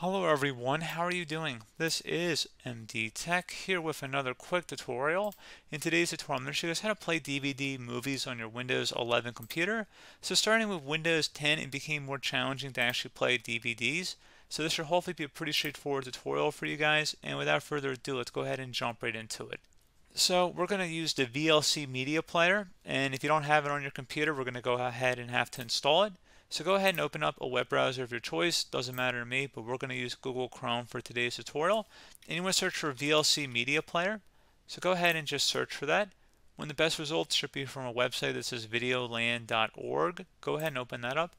Hello everyone, how are you doing? This is MD Tech here with another quick tutorial. In today's tutorial, I'm going to show you guys how to play DVD movies on your Windows 11 computer. So starting with Windows 10, it became more challenging to actually play DVDs. So this should hopefully be a pretty straightforward tutorial for you guys. And without further ado, let's go ahead and jump right into it. So we're going to use the VLC media player. And if you don't have it on your computer, we're going to go ahead and have to install it. So go ahead and open up a web browser of your choice, doesn't matter to me, but we're going to use Google Chrome for today's tutorial. And you want to search for VLC media player. So go ahead and just search for that. One of the best results should be from a website that says videolan.org. Go ahead and open that up.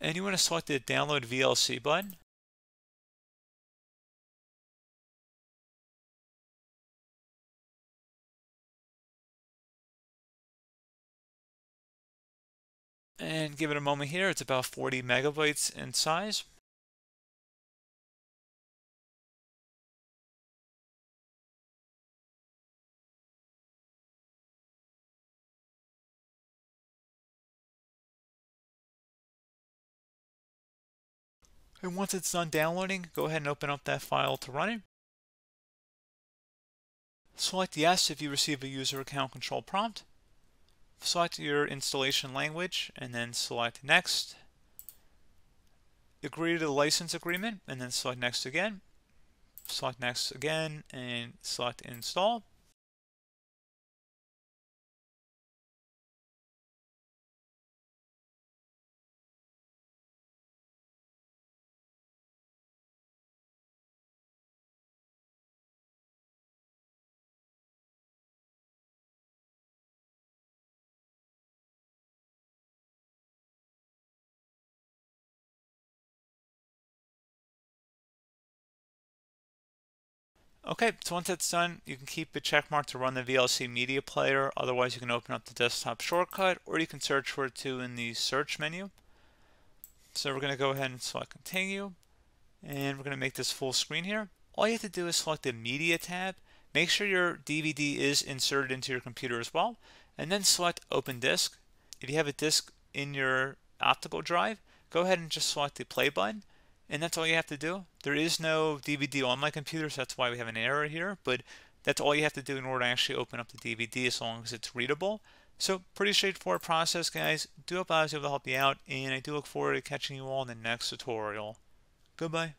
And you want to select the download VLC button. And give it a moment here, it's about 40 megabytes in size. And once it's done downloading, go ahead and open up that file to run it. Select yes if you receive a user account control prompt. Select your installation language and then select next. Agree to the license agreement and then select next again. Select next again and select install. Okay, so once that's done, you can keep the check mark to run the VLC media player. Otherwise, you can open up the desktop shortcut, or you can search for it too in the search menu. So we're going to go ahead and select continue, and we're going to make this full screen here. All you have to do is select the media tab. Make sure your DVD is inserted into your computer as well, and then select open disk. If you have a disk in your optical drive, go ahead and just select the play button. And that's all you have to do. There is no DVD on my computer, so that's why we have an error here, but that's all you have to do in order to actually open up the DVD as long as it's readable. So pretty straightforward process, guys. Do hope I was able to help you out, and I do look forward to catching you all in the next tutorial. Goodbye.